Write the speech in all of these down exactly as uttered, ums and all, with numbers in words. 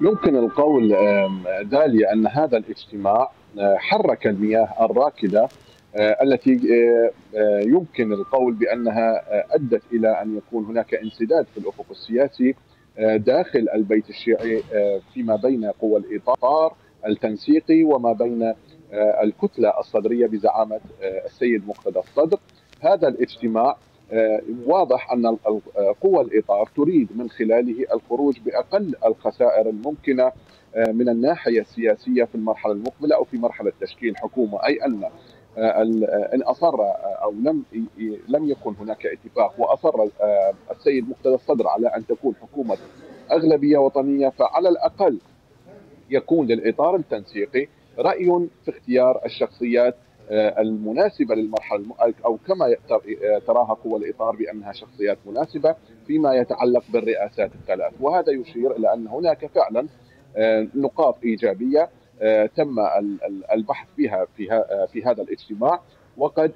يمكن القول ده لأن هذا الاجتماع حرك المياه الراكدة التي يمكن القول بأنها أدت إلى أن يكون هناك انسداد في الأفق السياسي داخل البيت الشيعي فيما بين قوى الإطار التنسيقي وما بين الكتلة الصدرية بزعامة السيد مقتدى الصدر. هذا الاجتماع واضح أن قوى الإطار تريد من خلاله الخروج بأقل الخسائر الممكنة من الناحية السياسية في المرحلة المقبلة أو في مرحلة تشكيل حكومة، أي أن إن أصر أو لم لم يكن هناك اتفاق وأصر السيد مقتدى الصدر على أن تكون حكومة أغلبية وطنية، فعلى الأقل يكون للإطار التنسيقي رأي في اختيار الشخصيات المناسبة للمرحلة أو كما تراها قوى الإطار بأنها شخصيات مناسبة فيما يتعلق بالرئاسات الثلاث. وهذا يشير إلى أن هناك فعلا نقاط إيجابية تم البحث فيها في هذا الاجتماع، وقد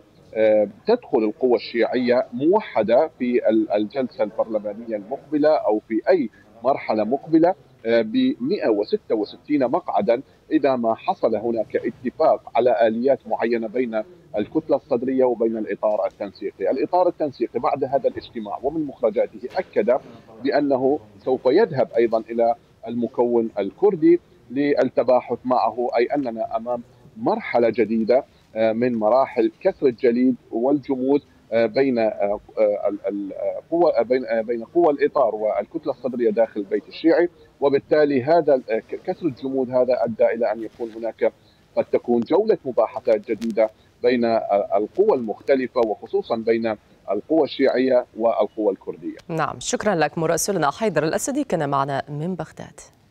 تدخل القوى الشيعية موحدة في الجلسة البرلمانية المقبلة أو في أي مرحلة مقبلة ب مئة وستة وستين مقعدا إذا ما حصل هناك اتفاق على آليات معينة بين الكتلة الصدرية وبين الإطار التنسيقي. الإطار التنسيقي بعد هذا الاجتماع ومن مخرجاته أكد بأنه سوف يذهب أيضا إلى المكون الكردي للتباحث معه، أي أننا أمام مرحلة جديدة من مراحل كسر الجليد والجمود بين القوى بين بين قوى الإطار والكتلة الصدرية داخل البيت الشيعي، وبالتالي هذا كسر الجمود هذا أدى إلى أن يكون هناك قد تكون جولة مباحثات جديدة بين القوى المختلفة وخصوصا بين القوى الشيعية والقوى الكردية. نعم، شكرا لك مراسلنا حيدر الأسدي، كان معنا من بغداد.